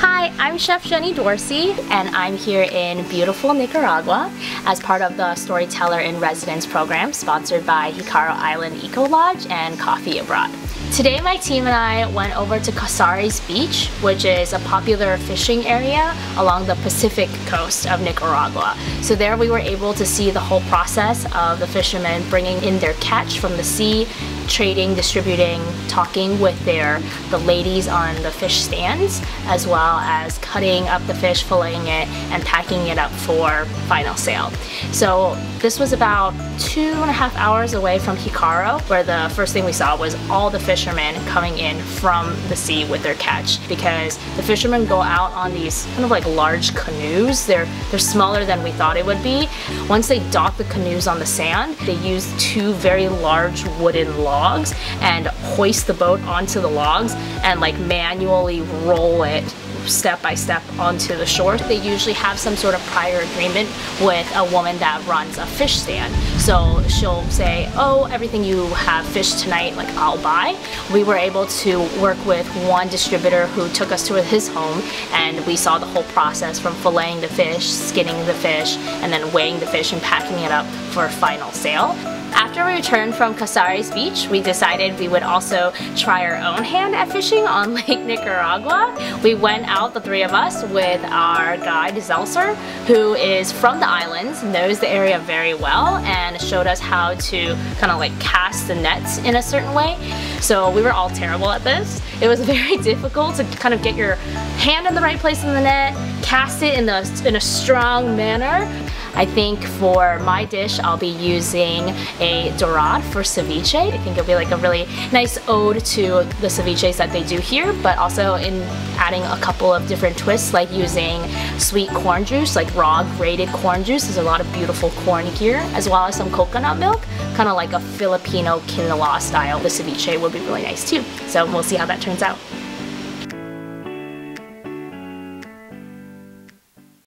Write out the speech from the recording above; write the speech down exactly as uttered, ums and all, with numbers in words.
Hi, I'm Chef Jenny Dorsey, and I'm here in beautiful Nicaragua as part of the Storyteller in Residence program sponsored by Jicaro Island EcoLodge and Coffee Abroad. Today my team and I went over to Casares Beach, which is a popular fishing area along the Pacific coast of Nicaragua. So there we were able to see the whole process of the fishermen bringing in their catch from the sea, trading, distributing, talking with their the ladies on the fish stands, as well as cutting up the fish, filleting it, and packing it up for final sale. So this was about two and a half hours away from Jicaro, where the first thing we saw was all the fishermen coming in from the sea with their catch, because the fishermen go out on these kind of like large canoes. They're, they're smaller than we thought it would be. Once they dock the canoes on the sand, they use two very large wooden logs Logs and hoist the boat onto the logs and like manually roll it step by step onto the shore. They usually have some sort of prior agreement with a woman that runs a fish stand. So she'll say, oh, everything you have fished tonight, like I'll buy. We were able to work with one distributor who took us to his home, and we saw the whole process from filleting the fish, skinning the fish, and then weighing the fish and packing it up for a final sale. After we returned from Casares Beach, we decided we would also try our own hand at fishing on Lake Nicaragua. We went out, the three of us, with our guide Zelser, who is from the islands, knows the area very well, and showed us how to kind of like cast the nets in a certain way. So we were all terrible at this. It was very difficult to kind of get your hand in the right place in the net, cast it in, the, in a strong manner. I think for my dish, I'll be using a dorade for ceviche. I think it'll be like a really nice ode to the ceviches that they do here, but also in adding a couple of different twists, like using sweet corn juice, like raw grated corn juice. There's a lot of beautiful corn here, as well as some coconut milk, kind of like a Filipino quinoa style. The ceviche will be really nice too. So we'll see how that turns out.